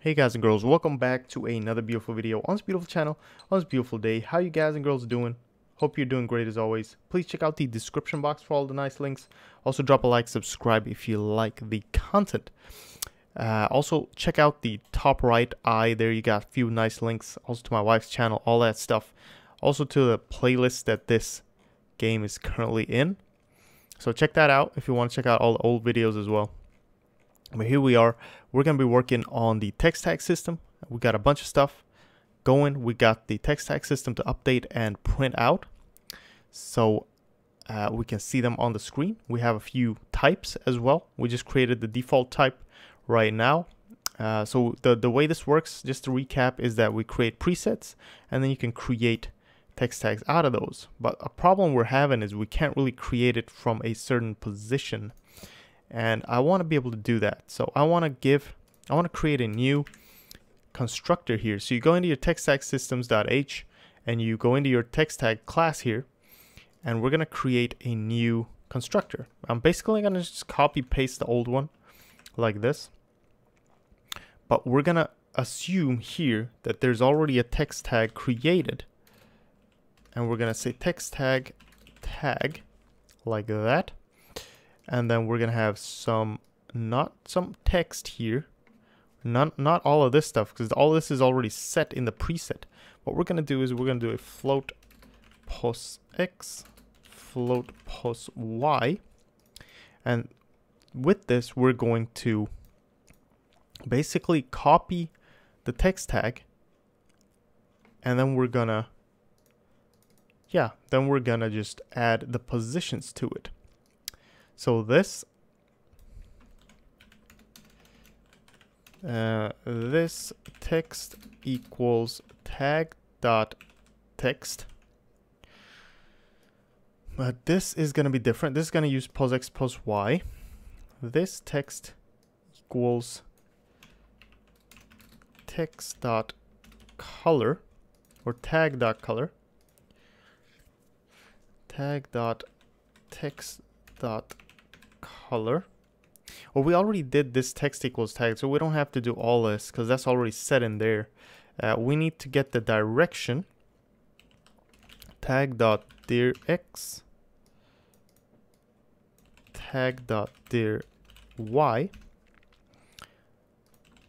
Hey guys and girls, welcome back to another beautiful video on this beautiful channel, on this beautiful day. How you guys and girls doing? Hope you're doing great as always. Please check out the description box for all the nice links. Also drop a like, subscribe if you like the content. Also check out the top right eye there, you got a few nice links. Also to my wife's channel, all that stuff. Also to the playlist that this game is currently in. So check that out if you want to check out all the old videos as well. But here we are, we're going to be working on the text tag system. We got a bunch of stuff going. We got the text tag system to update and print out so we can see them on the screen. We have a few types as well. We just created the default type right now. So the way this works, just to recap, is that we create presets and then you can create text tags out of those. But a problem we're having is we can't really create it from a certain position. And I want to be able to do that. So I want to create a new constructor here. So you go into your text tag systems.h and you go into your text tag class here, and we're going to create a new constructor. I'm basically going to just copy paste the old one like this. But we're going to assume here that there's already a text tag created. And we're going to say text tag tag like that. And then we're gonna have not some text here, not all of this stuff, because all this is already set in the preset. What we're gonna do is we're gonna do a float pos x, float pos y, and with this we're going to basically copy the text tag, and then we're gonna just add the positions to it. So this text equals tag dot text, but this is going to be different. This is going to use pos x pos y. This text equals text dot color or tag dot color, tag dot text dot color. Well, we already did this text equals tag, so we don't have to do all this because that's already set in there. We need to get the direction, tag dot dir x, tag dot dir y,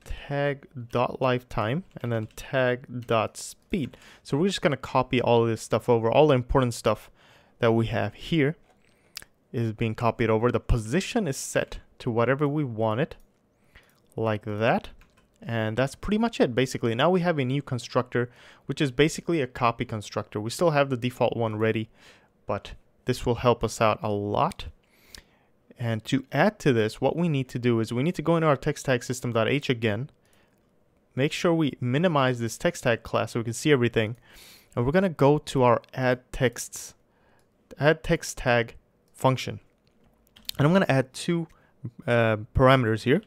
tag dot lifetime, and then tag dot speed. So we're just going to copy all of this stuff over. All the important stuff that we have here is being copied over. The position is set to whatever we want it, like that, and that's pretty much it. Basically now we have a new constructor, which is basically a copy constructor. We still have the default one ready, but this will help us out a lot. And to add to this, what we need to do is we need to go into our text tag system.h again, make sure we minimize this text tag class so we can see everything, and we're gonna go to our add text tag function, and I'm going to add two parameters here.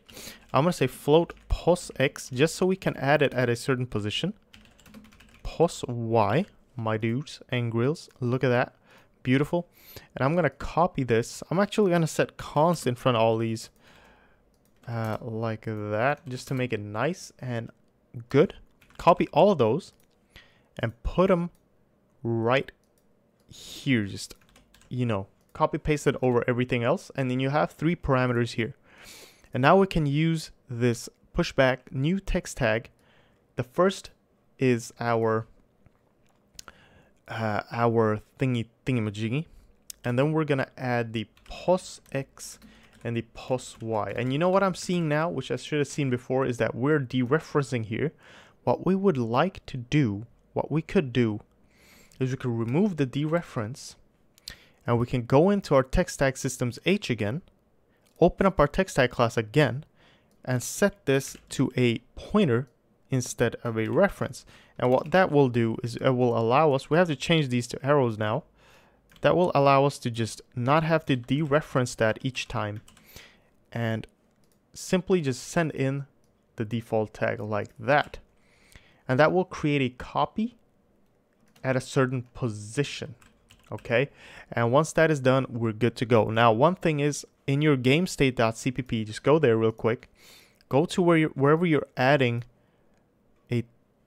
I'm going to say float pos x just so we can add it at a certain position, pos y, my dudes and grills, look at that, beautiful. And I'm going to copy this. I'm actually going to set const in front of all these like that, just to make it nice and good. Copy all of those and put them right here, just, you know, copy paste it over everything else, and then you have three parameters here. And now we can use this pushback new text tag. The first is our thingamajiggy, and then we're gonna add the pos x and the pos y. And you know what I'm seeing now, which I should have seen before, is that we're dereferencing here. What we would like to do, what we could do, is we could remove the dereference. And we can go into our text tag systems H again, open up our text tag class again, and set this to a pointer instead of a reference. And what that will do is it will allow us, we have to change these to arrows now, that will allow us to just not have to dereference that each time and simply just send in the default tag like that. And that will create a copy at a certain position. Okay, and once that is done, we're good to go. Now, one thing is, in your game state.cpp, just go there real quick. Go to wherever you're adding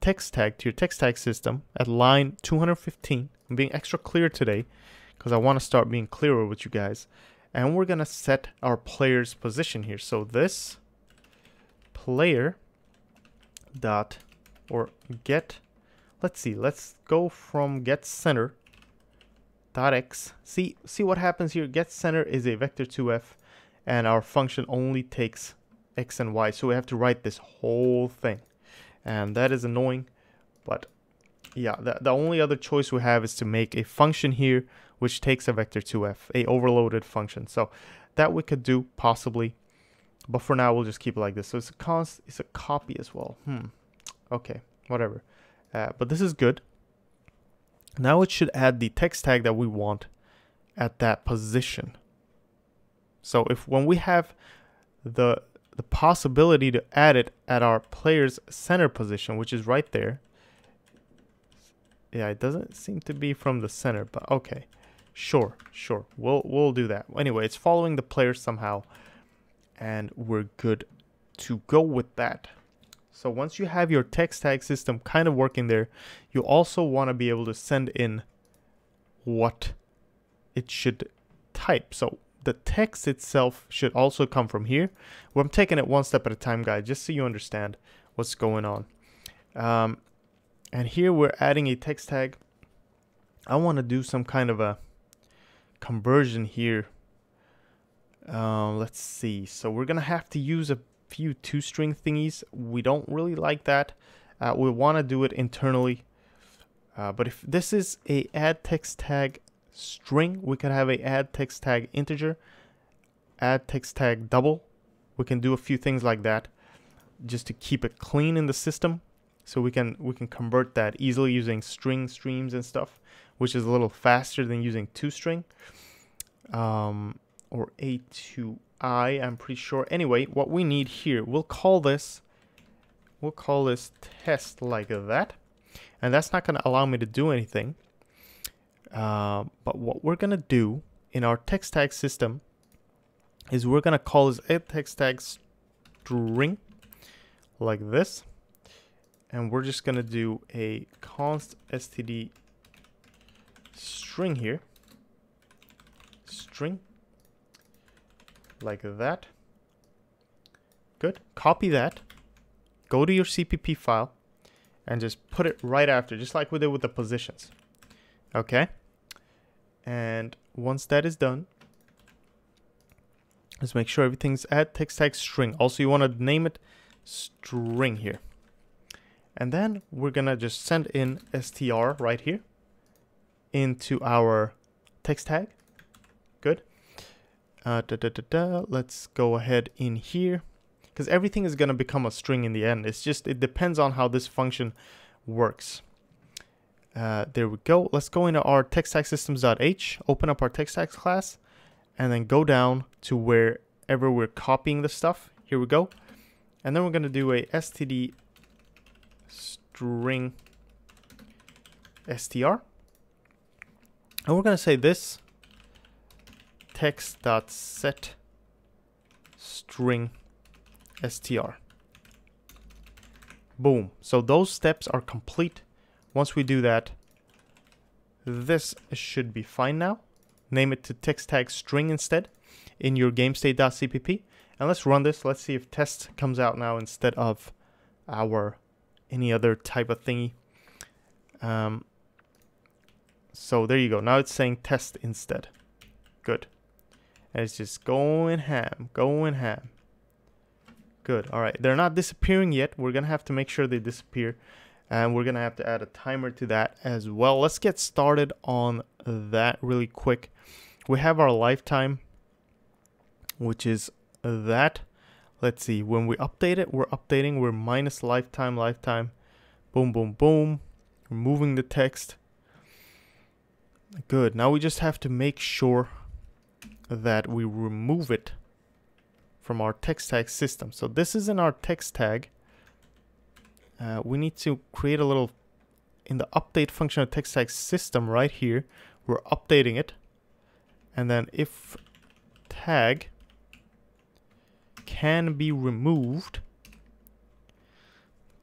text tag to your text tag system at line 215. I'm being extra clear today because I want to start being clearer with you guys. And we're going to set our player's position here. So this player dot or get, let's see, let's go from get center dot x. See what happens here. Get center is a vector2f and our function only takes x and y. So we have to write this whole thing. And that is annoying, but yeah, the only other choice we have is to make a function here which takes a vector2f, a overloaded function. So that we could do possibly, but for now we'll just keep it like this. So it's a const, it's a copy as well. Okay, whatever. But this is good. Now it should add the text tag that we want at that position. So if when we have the possibility to add it at our player's center position, which is right there. Yeah, it doesn't seem to be from the center, but okay, sure, we'll do that. Anyway, it's following the player somehow, and we're good to go with that. So once you have your text tag system kind of working there, you also want to be able to send in what it should type. So the text itself should also come from here. Well, I'm taking it one step at a time, guys, just so you understand what's going on. And here we're adding a text tag. I want to do some kind of a conversion here. Let's see. So we're going to have to use a few two-string thingies. We don't really like that. We want to do it internally. But if this is a add text tag string, we could have a add text tag integer, add text tag double. We can do a few things like that just to keep it clean in the system, so we can convert that easily using string streams and stuff, which is a little faster than using two-string or a to I, I'm pretty sure. Anyway, what we need here, we'll call this test like that, and that's not going to allow me to do anything. But what we're going to do in our text tag system is we're going to call this a text tag string like this. And we're just going to do a const std string here. String like that. Good. Copy that. Go to your CPP file and just put it right after, just like we did with the positions. Okay, and once that is done, let's make sure everything's at text tag string. Also, you want to name it string here, and then we're gonna just send in str right here into our text tag. Good. Let's go ahead in here, because everything is gonna become a string in the end. It's just, it depends on how this function works. There we go. Let's go into our text tag systems.h, open up our text tag class, and then go down to wherever we're copying the stuff. Here we go. And then we're going to do a std string str. And we're going to say this text.set string str. Boom. So those steps are complete. Once we do that, this should be fine now. Name it to text tag string instead in your gamestate.cpp. And let's run this. Let's see if test comes out now instead of our any other type of thingy. So there you go. Now it's saying test instead. Good. And it's just going ham, going ham. Good. All right. They're not disappearing yet. We're going to have to make sure they disappear. And we're going to have to add a timer to that as well. Let's get started on that really quick. We have our lifetime, which is that. Let's see. When we update it, we're updating. We're minus lifetime, lifetime. Boom, boom, boom. Removing the text. Good. Now we just have to make sure that we remove it from our text tag system. So this is in our text tag. We need to create a little, in the update function of text tag system right here, we're updating it. And then if tag can be removed,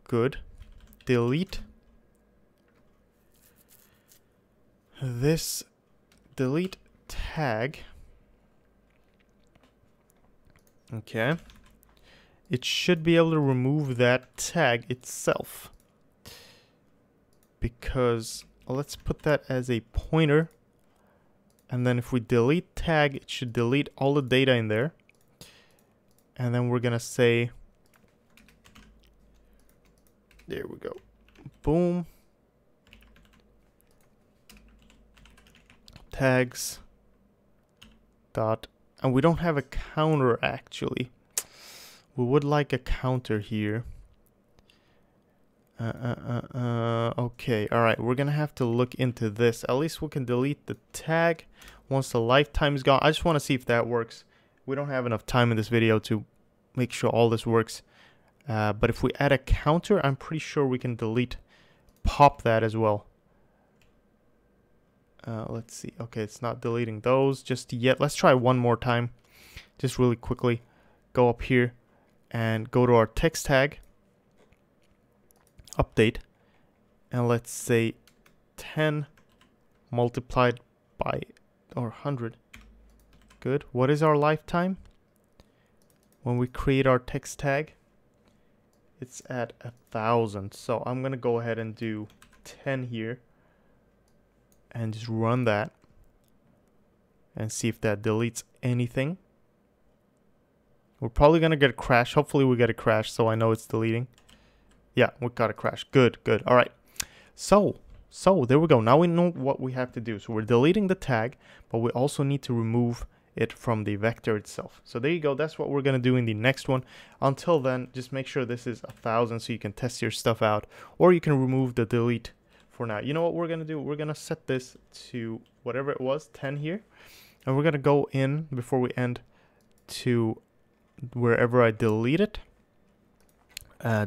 good. delete this delete tag. Okay. It should be able to remove that tag itself. Because let's put that as a pointer. And then if we delete tag, it should delete all the data in there. And then we're gonna say, there we go. Boom. Tags dot, and we don't have a counter actually. We would like a counter here. Okay, all right, we're gonna have to look into this. At least we can delete the tag once the lifetime is gone. I just want to see if that works. We don't have enough time in this video to make sure all this works, but if we add a counter, I'm pretty sure we can pop that as well. Let's see. Okay, it's not deleting those just yet. Let's try one more time, just really quickly. Go up here and go to our text tag, update, and let's say 10 multiplied by, or 100. Good. What is our lifetime? When we create our text tag, it's at 1,000. So I'm gonna go ahead and do 10 here and just run that and see if that deletes anything. We're probably gonna get a crash. Hopefully we get a crash, so I know it's deleting. Yeah, we got a crash. Good, good. All right. So there we go. Now we know what we have to do. So we're deleting the tag, but we also need to remove it from the vector itself. So there you go. That's what we're going to do in the next one. Until then, just make sure this is 1,000 so you can test your stuff out, or you can remove the delete for now. You know what we're going to do? We're going to set this to whatever it was, 10 here. And we're going to go in before we end to wherever I delete it.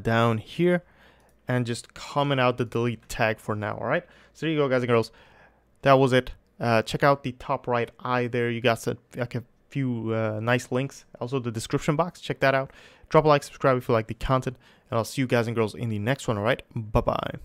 Down here, and just comment out the delete tag for now. All right, so there you go, guys and girls. That was it. Check out the top right eye there. You got like a few nice links. Also the description box. Check that out. Drop a like, subscribe if you like the content, and I'll see you guys and girls in the next one. All right, bye-bye.